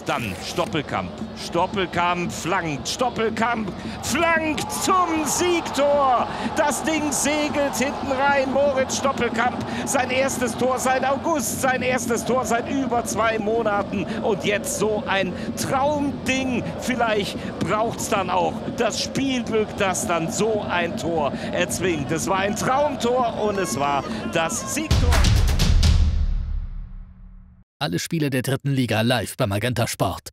Und dann Stoppelkamp. Stoppelkamp flankt. Stoppelkamp flankt zum Siegtor. Das Ding segelt hinten rein. Moritz Stoppelkamp, sein erstes Tor seit August, sein erstes Tor seit über 2 Monaten. Und jetzt so ein Traumding. Vielleicht braucht es dann auch das Spielglück, das dann so ein Tor erzwingt. Es war ein Traumtor und es war das Siegtor. Alle Spiele der 3. Liga live bei Magenta Sport.